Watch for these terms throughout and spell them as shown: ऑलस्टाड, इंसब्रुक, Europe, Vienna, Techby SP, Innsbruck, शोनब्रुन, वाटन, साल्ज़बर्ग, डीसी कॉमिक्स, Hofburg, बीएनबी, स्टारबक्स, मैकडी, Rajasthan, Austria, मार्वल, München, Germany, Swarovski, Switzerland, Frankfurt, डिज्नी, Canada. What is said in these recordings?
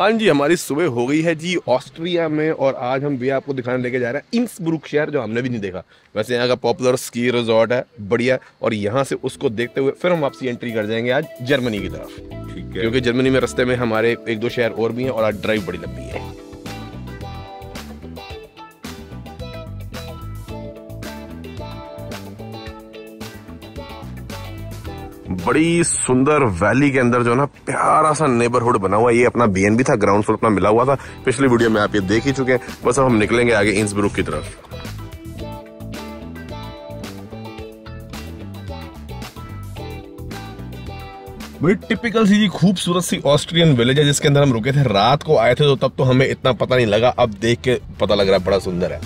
हाँ जी, हमारी सुबह हो गई है जी ऑस्ट्रिया में, और आज हम भी आपको दिखाने लेके जा रहे हैं इंसब्रुक शहर, जो हमने भी नहीं देखा। वैसे यहाँ का पॉपुलर स्की रिजॉर्ट है, बढ़िया, और यहाँ से उसको देखते हुए फिर हम वापसी एंट्री कर जाएंगे आज जर्मनी की तरफ, ठीक है, क्योंकि जर्मनी में रास्ते में हमारे एक दो शहर और भी हैं और आज ड्राइव बड़ी लंबी है। बड़ी सुंदर वैली के अंदर जो ना प्यारा सा नेबरहुड बना हुआ है, ये अपना बीएनबी था, ग्राउंड फ्लोर अपना मिला हुआ था, पिछली वीडियो में आप ये देख ही चुके हैं। बस अब हम निकलेंगे आगे इंसब्रुक की तरफ। बड़ी टिपिकल सी जी खूबसूरत सी ऑस्ट्रियन विलेज है जिसके अंदर हम रुके थे, रात को आए थे तो तब तो हमें इतना पता नहीं लगा, अब देख के पता लग रहा है बड़ा सुंदर है।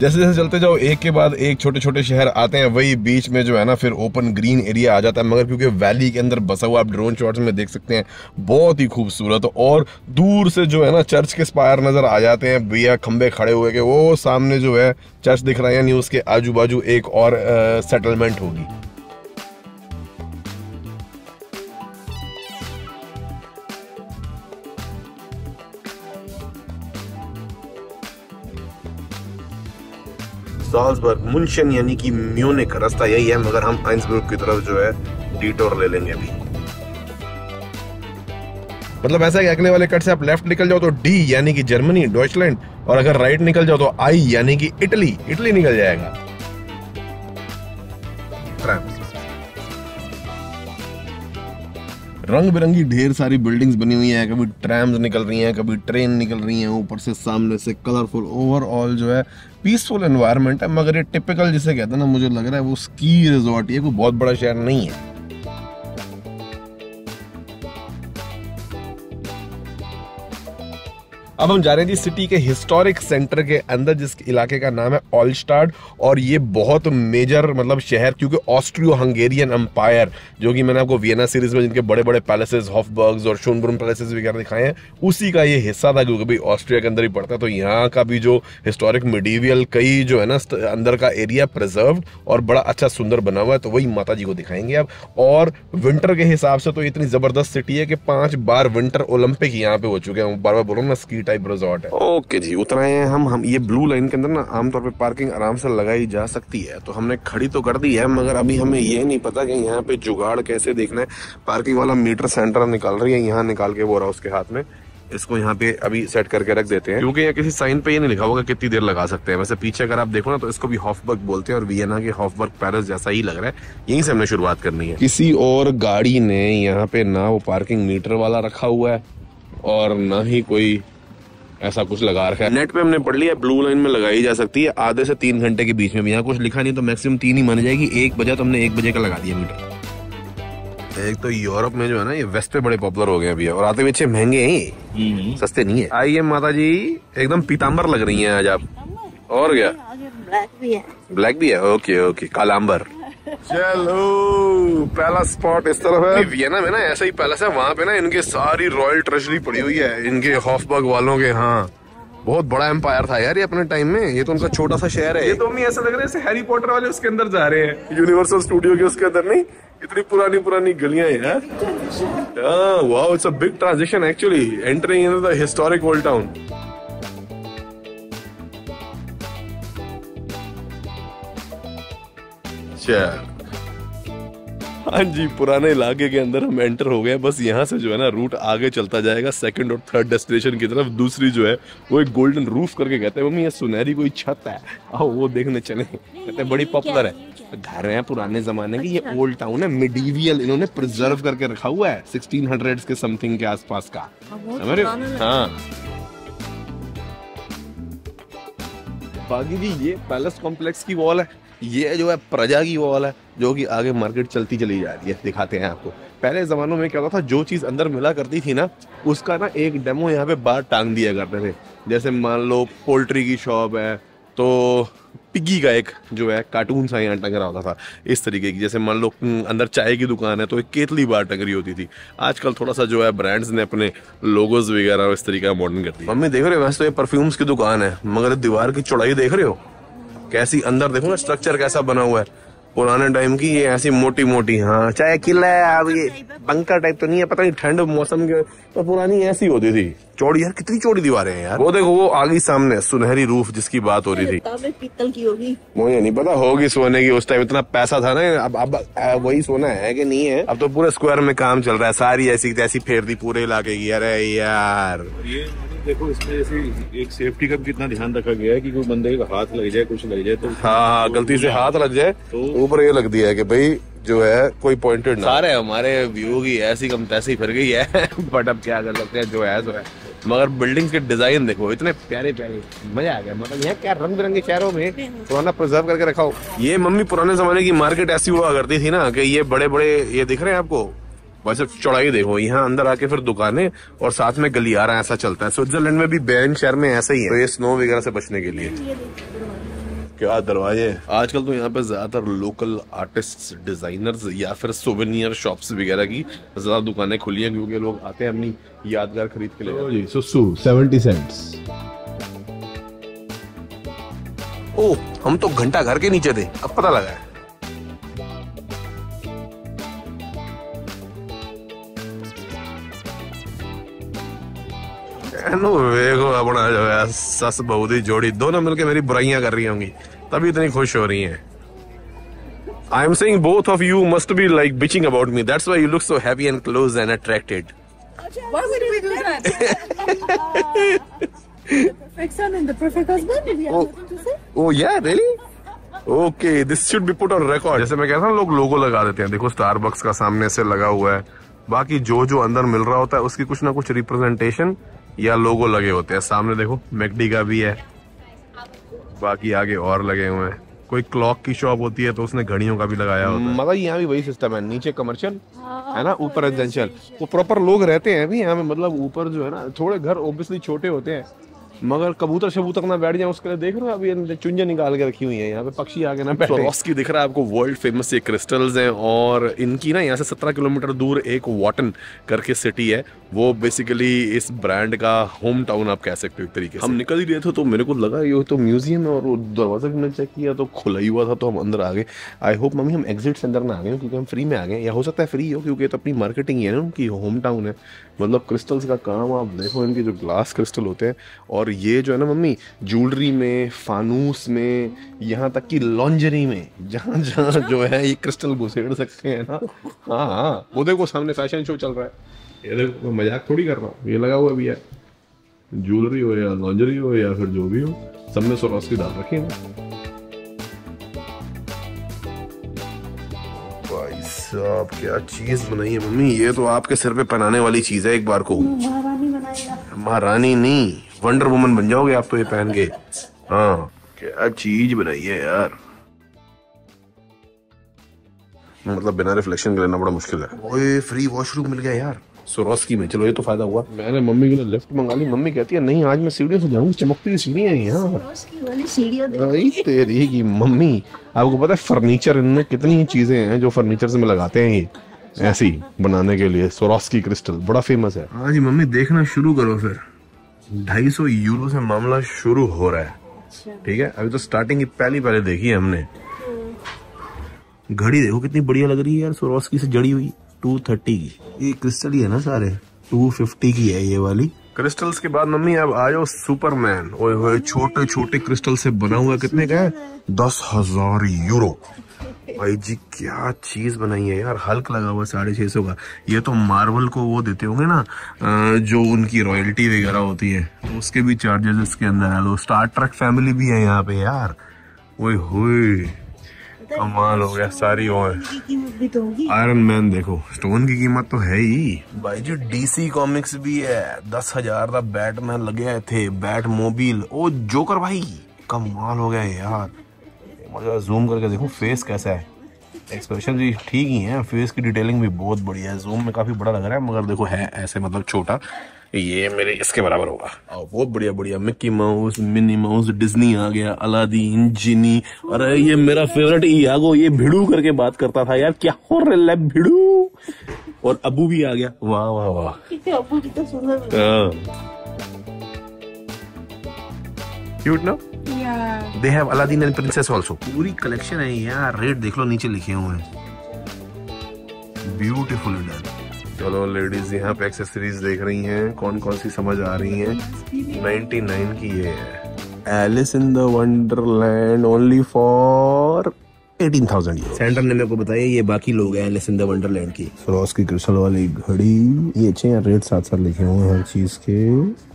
जैसे जैसे चलते जाओ एक के बाद एक छोटे छोटे शहर आते हैं, वही बीच में जो है ना फिर ओपन ग्रीन एरिया आ जाता है, मगर क्योंकि वैली के अंदर बसा हुआ आप ड्रोन शॉट्स में देख सकते हैं, बहुत ही खूबसूरत। और दूर से जो है ना चर्च के स्पायर नज़र आ जाते हैं, भैया खंबे खड़े हुए के, वो सामने जो है चर्च दिख रहा है, यानी उसके आजू बाजू एक और सेटलमेंट होगी। साल्ज़बर्ग, मुंशन यानी कि म्यूनिक, रास्ता यही है, मगर हम आइंसब्रुक की तरफ जो है डिटोर ले लेंगे अभी। मतलब ऐसा कि अगले वाले कट से आप लेफ्ट निकल जाओ तो डी यानी कि जर्मनी, डॉइचलैंड, और अगर राइट निकल जाओ तो आई यानी कि इटली, इटली निकल जाएगा। रंग बिरंगी ढेर सारी बिल्डिंग्स बनी हुई हैं, कभी ट्रैम्स निकल रही हैं, कभी ट्रेन निकल रही हैं ऊपर से, सामने से कलरफुल, ओवरऑल जो है पीसफुल एनवायरनमेंट है। मगर ये टिपिकल जिसे कहते हैं ना, मुझे लग रहा है वो स्की रिजॉर्ट, ये कोई बहुत बड़ा शहर नहीं है। अब हम जा रहे हैं जी सिटी के हिस्टोरिक सेंटर के अंदर, जिस इलाके का नाम है ऑलस्टाड, और ये बहुत मेजर मतलब शहर, क्योंकि ऑस्ट्रियो हंगेरियन एम्पायर, जो कि मैंने आपको वियना सीरीज में जिनके बड़े बड़े पैलेसेस हॉफबर्ग्स और शोनब्रुन पैलेसेस वगैरह दिखाए हैं, उसी का ये हिस्सा था, क्योंकि भाई ऑस्ट्रिया के अंदर ही पड़ता है। तो यहाँ का भी जो हिस्टोरिक मिडीवियल कई जो है ना अंदर का एरिया प्रिजर्व और बड़ा अच्छा सुंदर बना हुआ है, तो वही माता जी को दिखाएंगे अब। और विंटर के हिसाब से तो इतनी ज़बरदस्त सिटी है कि 5 बार विंटर ओलंपिक यहाँ पे हो चुके हैं, बार बार बोलो ना स्की टाइप रिजॉर्ट है। ओके जी, उतरा है हम ये ब्लू लाइन के अंदर ना आमतौर पे पार्किंग आराम से लगाई जा सकती है, तो हमने खड़ी तो कर दी है, मगर अभी हमें ये नहीं पता कि यहाँ पे जुगाड़ कैसे देखना है। पार्किंग वाला मीटर सेंटर निकाल रही है, यहाँ निकाल के वो रहा उसके हाथ में, इसको यहाँ पे अभी सेट करके रख देते हैं, क्योंकि यहाँ किसी साइन पे ये नहीं लिखा होगा कितनी देर लगा सकते हैं। वैसे पीछे अगर आप देखो ना तो इसको भी हॉफबर्ग बोलते हैं, और वियना के हॉफबर्ग पैलेस जैसा ही लग रहा है, यहीं से हमने शुरुआत करनी है। किसी और गाड़ी ने यहाँ पे ना वो पार्किंग मीटर वाला रखा हुआ है और ना ही कोई ऐसा कुछ लगा रखा है। नेट पे हमने पढ़ लिया ब्लू लाइन में लगाई जा सकती है आधे से 3 घंटे के बीच में, यहाँ कुछ लिखा नहीं तो मैक्सिमम 3 ही मानी जाएगी। 1 बजे तो हमने 1 बजे का लगा दिया मीटर। एक तो यूरोप में जो है ना ये वेस्ट पे बड़े पॉपुलर हो गए अभी, और आते हुए महंगे हैं, सस्ते नहीं है। आइए माता जी, एकदम पीताम्बर लग रही हैं आज आप, और क्या ब्लैक भी है। ओके ओके, कालांबर। चलो, पहला स्पॉट इस तरफ है। वियना में ना ऐसा ही पैलेस है, वहाँ पे ना इनके सारी रॉयल ट्रेजरी पड़ी हुई है, इनके हॉफबर्ग वालों के। हाँ, बहुत बड़ा एम्पायर था यार ये अपने टाइम में, ये तो उनका छोटा सा शहर है। ये तो हमें ऐसा लग रहा है जैसे हैरी पॉटर वाले उसके अंदर जा रहे हैं, यूनिवर्सल स्टूडियो के उसके अंदर। नहीं, इतनी पुरानी पुरानी गलियां यार। Wow, it's a big transition actually, entering in the historic old town. हाँ जी, पुराने इलाके के अंदर हम एंटर हो गए। बस यहाँ से जो है ना रूट आगे चलता जाएगा सेकंड और थर्ड डेस्टिनेशन की तरफ। दूसरी जो है वो एक गोल्डन रूफ करके कहते हैं, मम्मी ये सुनहरी कोई छत है, आओ वो देखने चले, कहते हैं बड़ी पॉपुलर है। घर हैं पुराने जमाने के, ये ओल्ड टाउन है, मिडीवियल इन्होंने प्रिजर्व करके रखा हुआ है, 1600 के समथिंग के आसपास का। हाँ, बाकी जी ये पैलेस कॉम्प्लेक्स की वॉल है, ये जो है प्रजा की वॉल है, जो कि आगे मार्केट चलती चली जा रही है। दिखाते हैं आपको, पहले ज़मानों में क्या होता था, जो चीज़ अंदर मिला करती थी ना उसका ना एक डेमो यहाँ पे बाहर टांग दिया करते थे। जैसे मान लो पोल्ट्री की शॉप है तो पिग्गी का एक जो है कार्टून सा यहाँ टंग रहा होता था इस तरीके की। जैसे मान लो अंदर चाय की दुकान है तो एक केतली बार टंग रही होती थी। आजकल थोड़ा सा जो है ब्रांड्स ने अपने लोगोज वगैरह इस तरीके का मॉडर्न कर दिया। मम्मी देख रहे हो, वैसे तो ये परफ्यूम्स की दुकान है, मगर दीवार की चौड़ाई देख रहे हो कैसी, अंदर देखो ना स्ट्रक्चर कैसा बना हुआ है, पुराने टाइम की ये ऐसी मोटी मोटी, हाँ चाहे किला है अब ये बंकर टाइप तो नहीं है, पता नहीं ठंड मौसम के तो पुरानी ऐसी होती थी चौड़ी। यार कितनी चौड़ी दीवारें हैं यार। वो देखो वो आगे सामने सुनहरी रूफ जिसकी बात हो रही थी, पीतल की होगी, मुझे नहीं पता होगी सोने की, उस टाइम इतना पैसा था ना। अब वही सोना है कि नहीं है। अब तो पूरे स्क्वायर में काम चल रहा है, सारी ऐसी तैसी फेर दी पूरे इलाके की। अरे यार देखो इसमें ऐसे एक सेफ्टी का भी कितना ध्यान रखा गया है कि कोई बंदे का हाथ लग जाए, कुछ लग जाए तो हाँ गलती से हाथ लग जाए तो ऊपर ये लग दिया है कि भाई जो है कोई पॉइंटेड ना। सारे हमारे व्यू की ऐसी कम तैसी फिर गई है बट अब क्या कर सकते हैं, जो है सो है। मगर बिल्डिंग्स के डिजाइन देखो इतने प्यारे प्यारे, मजा आ गया। मतलब यहाँ क्या रंग बिरंगे शहरों में पुराना प्रिजर्व करके रखा हो। ये मम्मी पुराने जमाने की मार्केट ऐसी हुआ करती थी ना कि ये बड़े बड़े ये दिख रहे हैं आपको, वैसे चौड़ाई देखो, यहाँ अंदर आके फिर दुकानें और साथ में गलियारा ऐसा चलता है। स्विट्जरलैंड में भी बेन शहर में ऐसा ही है, तो ये स्नो वगैरह से बचने के लिए। क्या दरवाजे आजकल तो यहाँ पे ज्यादातर लोकल आर्टिस्ट्स, डिजाइनर्स या फिर सोवेनियर शॉप्स वगैरह की ज्यादा दुकानें खुली हैं क्योंकि लोग आते हैं अपनी यादगार खरीद के लिए। सुसु 70 सेंट्स। ओह हम तो घंटा घर के नीचे थे, अब पता लगा है। देखो अपना जो है सस बहू दी जोड़ी दोनों मिलके मेरी बुराइयां कर रही होंगी तभी इतनी खुश हो रही हैं। I am saying both of you must be like bitching about me. That's why you look so happy and close and attracted. Why would we do that? The perfect son and the perfect husband. Did you have something to say? Oh yeah, really? Okay, this should be put on record. जैसे मैं कहता हूँ लोग लोगो लगा देते हैं। देखो स्टारबक्स का सामने से लगा हुआ है, बाकी जो जो अंदर मिल रहा होता है उसकी कुछ ना कुछ रिप्रेजेंटेशन या लोगो लगे होते हैं। सामने देखो मैकडी का भी है, बाकी आगे और लगे हुए हैं। कोई क्लॉक की शॉप होती है तो उसने घड़ियों का भी लगाया होता है। मतलब यहाँ भी वही सिस्टम है, नीचे कमर्शियल है ना, ऊपर रेजिडेंशियल। तो प्रॉपर लोग रहते हैं भी यहाँ में, मतलब ऊपर जो है ना थोड़े घर ऑब्वियसली छोटे होते हैं मगर कबूतर शबूतर ना बैठ जाए उसके लिए देख रहे हो अभी चुंजे निकाल के रखी हुई है यहाँ पे, पक्षी आगे ना बैठे। Swarovski दिख रहा है आपको, वर्ल्ड फेमस ये क्रिस्टल्स हैं और इनकी ना यहाँ से 17 किलोमीटर दूर एक वाटन करके सिटी है, वो बेसिकली इस ब्रांड का होम टाउन आप कह सकते हो एक तरीके से। हम निकल ही रहे थे तो मेरे को लगा ये तो म्यूजियम है और दरवाजा भी मैंने चेक किया तो खुला ही हुआ था तो हम अंदर आ गए। आई होप मम्मी हम एग्जिट से अंदर ना आ गए क्योंकि हम फ्री में आ गए, या हो सकता है फ्री हो क्योंकि ये तो अपनी मार्केटिंग है ना, उनकी होम टाउन है। मतलब क्रिस्टल्स का काम आप देखो, इनके जो ग्लास क्रिस्टल होते हैं और ये जो है ना मम्मी ज्वेलरी में, फानूस में, यहाँ तक कि लॉन्जरी में जहाँ जहाँ जो है ये क्रिस्टल घुसेड़ सकते हैं ना। हाँ वो देखो सामने फैशन शो चल रहा है, ये देखो मैं मजाक थोड़ी कर रहा हूँ, ये लगा हुआ भी है। ज्वेलरी हो या लॉन्जरी हो या फिर जो भी हो, सब में Swarovski डाल रखी है। आप क्या चीज बनाई है मम्मी, ये तो आपके सिर पे पहनाने वाली चीज है। एक बार को महारानी नहीं वंडर वुमन बन जाओगे आप तो ये पहन के। हाँ क्या चीज बनाई है यार, मतलब बिना रिफ्लेक्शन के लेना बड़ा मुश्किल है। ओए फ्री वॉशरूम मिल गया यार Swarovski में, चलो ये तो फायदा हुआ। मैंने मम्मी के लिए लिफ्ट मंगा ली, मम्मी कहती है नहीं आज मैं सीढ़ियों से जाऊंगी, चमकती हुई सीढ़ियां हैं यार तेरी की मम्मी। आपको पता है फर्नीचर इनमें कितनी चीजें हैं जो फर्नीचर में लगाते हैं ये ऐसी बनाने के लिए। Swarovski क्रिस्टल बड़ा फेमस है। हाँ जी मम्मी देखना शुरू करो फिर, 250 यूरो से मामला शुरू हो रहा है। ठीक है अभी तो स्टार्टिंग की पहली देखी है हमने। घड़ी देखो कितनी बढ़िया लग रही है यार, Swarovski से जड़ी हुई 230 की। ये क्रिस्टल ही है ना सारे, 250 की है ये वाली। क्रिस्टल्स के बाद मम्मी अब आ जाओ सुपरमैन, ओए छोटे छोटे क्रिस्टल से बना हुआ। कितने का है? 10,000 यूरो। भाई जी क्या चीज बनाई है यार, हल्क लगा हुआ 650 का। ये तो मार्वल को वो देते होंगे ना जो उनकी रॉयल्टी वगैरह होती है, तो उसके भी चार्जेस इसके अंदर है। लो स्टार ट्रक फैमिली भी है यहाँ पे यार, ओए होए कमाल हो गया सारी। और आयरन मैन देखो, स्टोन की कीमत तो है ही भाई जी। डीसी कॉमिक्स भी है, 10,000 का बैटमैन लगे थे, बैट मोबिल, ओ जोकर भाई कमाल हो गया यार। मजा जूम करके देखो फेस कैसा है, एक्सप्रेशन भी ठीक ही है, फेस की डिटेलिंग भी बहुत बढ़िया है। जूम में काफी बड़ा लग रहा है मगर देखो है ऐसे, मतलब छोटा ये मेरे इसके बराबर होगा। बहुत बढ़िया बढ़िया Mickey Mouse, Minnie Mouse, डिज्नी आ गया, अलादीन, जिनी। अरे ये मेरा फेवरेट इयागो, ये भिड़ू करके बात करता था यार, क्या हो रहा है भिड़ू। और अबू भी आ गया, वाह वाह वाह अबू कितना सुंदर क्यूट ना। Yeah. They have Aladdin and Princess also. पूरी collection है यार. Rate देख लो नीचे लिखे हुए हैं. Beautiful done. चलो लेडीज यहाँ पे एक्सेसरीज देख रही हैं, कौन कौन सी समझ आ रही हैं. 99 की ये है Alice in the Wonderland only for 18,000. Centre ने मेरे को बताया ये बाकी लोग हैं एलिस इन द वंडरलैंड की. Swarovski क्रिस्टल वाली घड़ी ये अच्छे हैं. रेट साथ लिखे हुए हैं हर चीज के.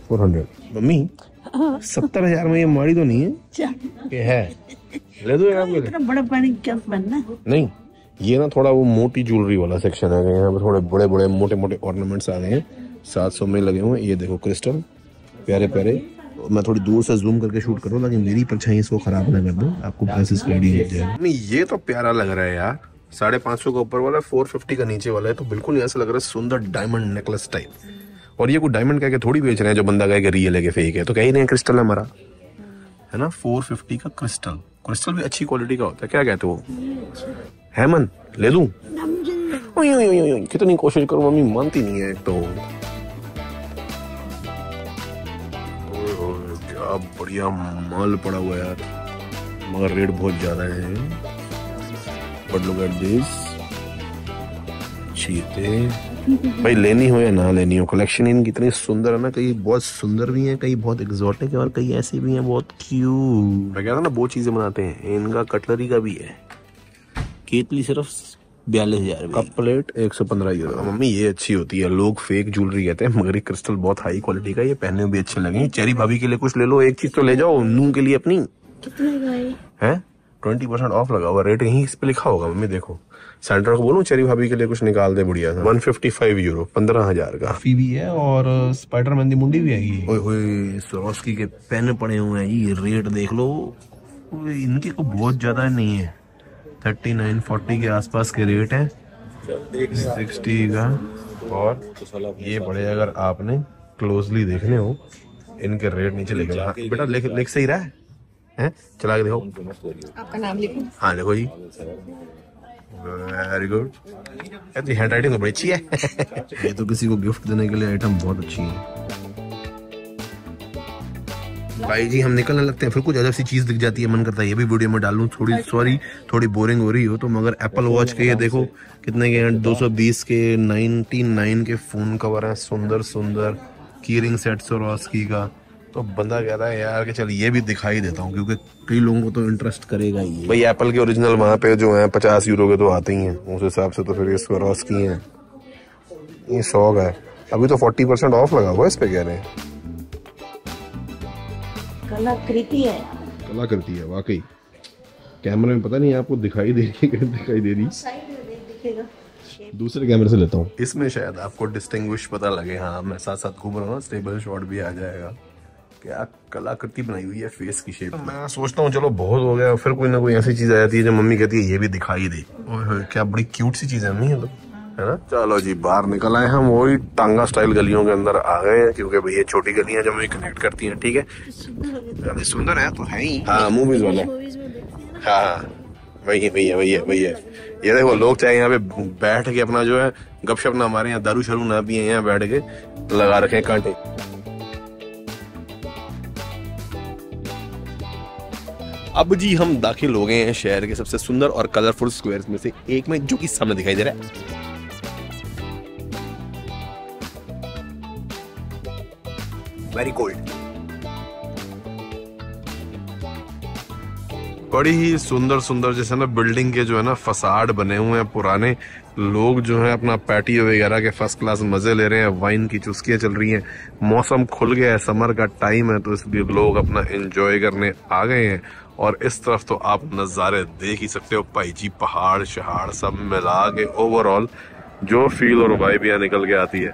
400. मम्मी 70,000 में ये माड़ी तो नहीं है. ये है ले दो यार. इतना बड़ा पानी क्या बनना नहीं. ये ना थोड़ा वो मोटी ज्वेलरी वाला सेक्शन आ गया. यहाँ पे थोड़े बड़े बड़े मोटे मोटे ऑर्नामेंट्स आ गए हैं. 700 में लगे हुए. ये देखो क्रिस्टल प्यारे प्यारे. मैं थोड़ी दूर से जूम करके शूट करूँ ताकि मेरी परछाई इसको खराब ना कर दूँ. आपको प्राइसेस आइडिया. ये तो प्यारा लग रहा है यार. 550 का ऊपर वाला, 450 का नीचे वाला है. तो बिल्कुल यहाँ से लग रहा है सुंदर डायमंड नेकलेस टाइप. और ये कोई डायमंड कह के थोड़ी बेच रहे हैं जो बंदा कहेगा रियल है कि फेक है. तो कहीं नहीं क्रिस्टल हमारा है ना. 450 का क्रिस्टल. क्रिस्टल भी अच्छी क्वालिटी का होता है. क्या कहते हो हेमन? ले लूं? कितनी कोशिश करूं मम्मी मानती नहीं है. एक तो क्या बढ़िया माल पड़ा हुआ यार. मगर रेट बहुत ज्यादा है. But look at this. चीते भाई लेनी हो या ना लेनी हो, कलेक्शन इनकी इतनी सुंदर है ना. कई बहुत सुंदर भी हैं, कई बहुत एग्जॉटिक है और कई ऐसी भी हैं बहुत क्यूट. मैं कहता ना बहुत चीजें बनाते हैं. इनका कटलरी का भी है. केतली सिर्फ 42,000 में. Cup plate 115 euro. मम्मी ये अच्छी होती है. लोग फेक ज्वेलरी कहते हैं मगर ये क्रिस्टल बहुत हाई क्वालिटी का. ये पहने भी अच्छे लगे. चेरी भाभी के लिए कुछ ले लो. एक चीज तो ले जाओ नू के लिए अपनी. कितने का है? 20% ऑफ लगा हुआ. रेट यहीं इस पे लिखा होगा. मम्मी देखो सेंटर को बोलूं चेरी भाभी के लिए कुछ निकाल दे. बढ़िया था. 155 यूरो 15,000 का. फी भी है और स्पाइडरमैन दी मुंडी भी आएगी. ओए Swarovski के पेन पड़े हुए हैं. ये रेट देख लो. इनके को बहुत ज्यादा नहीं है. 39-40 के आसपास के रेट है. 60 का. और ये बड़े अगर आपने क्लोजली देखने हो इनके रेट नीचे लिखे. बेटा लिख सही रहा है? चला के देखो. आपका नाम लिखो. हाँ लिखो जी. Very good. ये हैंड राइटिंग तो बड़ी अच्छी है. ये तो किसी को गिफ्ट देने के लिए आइटम बहुत अच्छी है. भाई जी हम निकलने लगते हैं. फिर कुछ अजब सी चीज दिख जाती है. मन करता है ये भी वीडियो में डालूं. थोड़ी बोरिंग हो रही हो तो. मगर एप्पल वॉच के ये देखो कितने के हैं. 220 के 99 के फोन कवर हैं. सुंदर सुंदर की रिंग सेट Swarovski का. तो बंदा कहता है यार कि चल ये भी दिखाई देता हूँ क्योंकि कई लोगों को तो इंटरेस्ट करेगा ही. भाई एप्पल के ओरिजिनल वहाँ पे जो है 50 यूरो के तो आते ही हैं. उस हिसाब से तो फिर ये Swarovski है. ये 100 का है. अभी तो 40% ऑफ लगा हुआ इस पे कह रहे हैं. कलाकृति है वाकई. कैमरे में पता नहीं आपको दिखाई दे रही है दूसरे कैमरे से लेता हूँ. इसमें शायद आपको डिस्टिंग्विश पता लगे. हाँ मैं साथ घूम रहा हूँ. स्टेबल शॉट भी आ जाएगा. क्या कलाकृति बनाई हुई है फेस की शेप. मैं सोचता हूँ चलो बहुत हो गया. फिर कोई ना कोई ऐसी चीज आ जाती है जो मम्मी कहती है ये भी दिखाई दे. क्या बड़ी क्यूट सी चीज है मम्मी है ना. चलो जी बाहर निकल आए हम. वही टांगा स्टाइल गलियों के अंदर आ गए हैं क्योंकि भाई ये छोटी गलियां जो हमें कनेक्ट करती हैं. ठीक है सुंदर है तो है ही. हाँ मूवीज वाले. हाँ वही है. ये देखो लोग चाहे यहाँ पे बैठ के अपना जो है गपशप ना मारे. यहाँ दारू शारू ना पिए. यहाँ बैठ के लगा रखे कांटे. अब जी हम दाखिल हो गए हैं शहर के सबसे सुंदर और कलरफुल स्क्वायर्स में से एक में जो कि सामने दिखाई दे रहा है. Very cold. बड़ी ही सुंदर सुंदर जैसे ना बिल्डिंग के जो है ना फसाड बने हुए हैं पुराने. लोग जो है अपना पैटियो वगैरह के फर्स्ट क्लास मजे ले रहे हैं. वाइन की चुस्कियां चल रही हैं. मौसम खुल गया है. समर का टाइम है तो इसलिए लोग अपना एंजॉय करने आ गए हैं. और इस तरफ तो आप नज़ारे देख ही सकते हो भाई जी. पहाड़ शहाड़ सब मिला के ओवरऑल जो फील और वाइब यहाँ निकल के आती है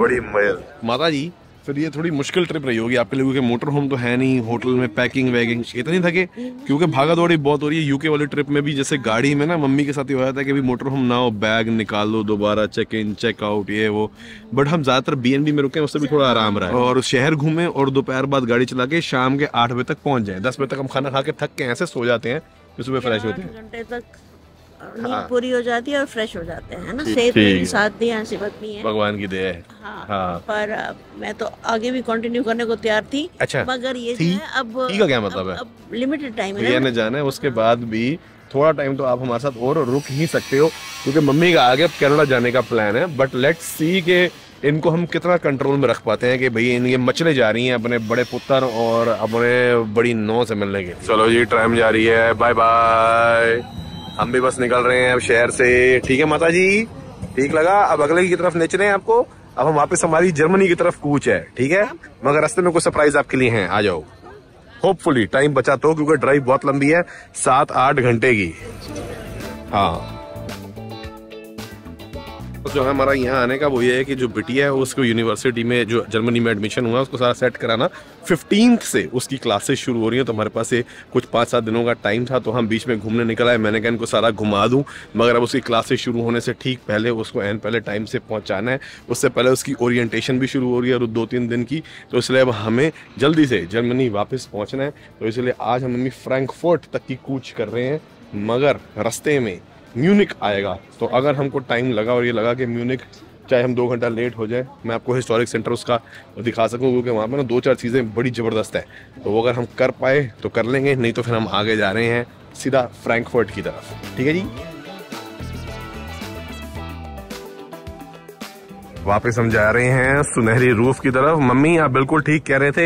बड़ी मज़े. माता जी फिर ये थोड़ी मुश्किल ट्रिप रही होगी आपके लिए क्योंकि मोटर होम तो है नहीं. होटल में पैकिंग वैकिंग इतनी थके क्योंकि भागा दौड़ी बहुत हो रही है. यूके वाली ट्रिप में भी जैसे गाड़ी में ना मम्मी के साथ ही हो जाता है कि भी मोटर होम ना हो बैग निकालो दोबारा चेक इन चेक आउट ये वो. बट हम ज़्यादातर बीएनबी में रुके उससे भी थोड़ा आराम रहा और शहर घूमें और दोपहर बाद गाड़ी चला के शाम के 8 बजे तक पहुँच जाएँ. 10 बजे तक हम खाना खा के थक के ऐसे सो जाते हैं. सुबह फ्रेश होते हैं नींद पूरी हो जाती है और फ्रेश हो जाते हैं ना। सेहत मेरी साथ दी है, सेहत भी है, भगवान की दया है। हाँ, पर मैं तो आगे भी कंटिन्यू करने को तैयार थी। अच्छा, मगर ये जो है अब ठीक है, क्या मतलब है, अब लिमिटेड टाइम है ना, जाना है। उसके बाद भी थोड़ा टाइम तो आप हमारे साथ और रुक ही सकते हो, क्योंकि मम्मी का आगे कनाडा जाने का प्लान है। बट लेट्स सी के इनको हम कितना कंट्रोल में रख पाते हैं कि भई इनके मछले जा रही हैं अपने बड़े पुत्र और अपने बड़ी नौ से मिलने के। चलो जी, ट्राइम जा रही है, बाय बाय। हम भी बस निकल रहे हैं अब शहर से। ठीक है माता जी, ठीक लगा। अब अगले की तरफ नेच रहे हैं आपको। अब हम वापस हमारी जर्मनी की तरफ कूच है। ठीक है, मगर रास्ते में कुछ सरप्राइज आपके लिए है, आ जाओ। होपफुली टाइम बचाते हो, क्योंकि ड्राइव बहुत लंबी है, 7-8 घंटे की। हाँ, जो है हमारा यहाँ आने का वो ये है कि जो बिटिया है उसको यूनिवर्सिटी में, जो जर्मनी में एडमिशन हुआ, उसको सारा सेट कराना। 15 से उसकी क्लासेस शुरू हो रही हैं, तो हमारे पास ये कुछ 5-7 दिनों का टाइम था, तो हम बीच में घूमने निकला है। मैंने कहा इनको सारा घुमा दूं, मगर अब उसकी क्लासेस शुरू होने से ठीक पहले उसको एन पहले टाइम से पहुँचाना है। उससे पहले उसकी ओरिएंटेशन भी शुरू हो रही है और 2-3 दिन की, तो इसलिए अब हमें जल्दी से जर्मनी वापस पहुँचना है। तो इसलिए आज हम फ्रैंकफर्ट तक की कूच कर रहे हैं, मगर रास्ते में म्यूनिक आएगा। तो अगर हमको टाइम लगा और ये लगा कि म्यूनिक चाहे हम 2 घंटा लेट हो जाए, मैं आपको हिस्टोरिक सेंटर उसका दिखा सकूँ, क्योंकि वहाँ पर ना 2-4 चीज़ें बड़ी ज़बरदस्त हैं। तो अगर हम कर पाए तो कर लेंगे, नहीं तो फिर हम आगे जा रहे हैं सीधा फ्रैंकफर्ट की तरफ। ठीक है जी, वापस हम जा रहे हैं सुनहरी रूफ की तरफ। मम्मी आप बिल्कुल ठीक कह रहे थे,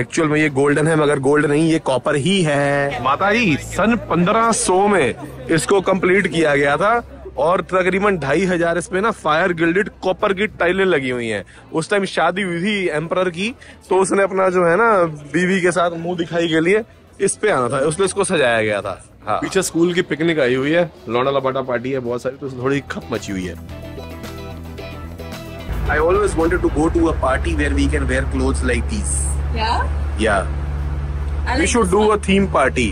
एक्चुअल में ये गोल्डन है, मगर गोल्ड नहीं, ये कॉपर ही है। माता जी, सन 1500 में इसको कंप्लीट किया गया था और तकरीबन 2500 इसमें ना फायर गिल्डेड कॉपर की टाइलें लगी हुई हैं। उस टाइम शादी हुई थी एम्परर की, तो उसने अपना जो है ना बीवी के साथ मुंह दिखाई के लिए इस पे आना था, उसने इसको सजाया गया था। हाँ। पीछे स्कूल की पिकनिक आई हुई है, लौंडा लबाटा पार्टी है बहुत सारी, तो थोड़ी खप मची हुई है। I always wanted to go to a party where we can wear clothes like these. Yeah? Yeah. Like we should do a theme party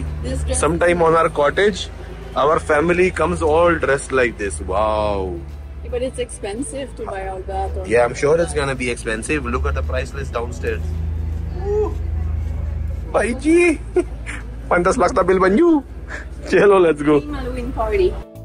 sometime on our cottage. Our family comes all dressed like this. Wow. Yeah, but it's expensive to buy all that. Or yeah, I'm sure it's gonna be expensive. Look at the price list downstairs. Ooh. Bhai ji, 5-10 lakh ka bill ban ju. Chalo, let's go. Halloween party.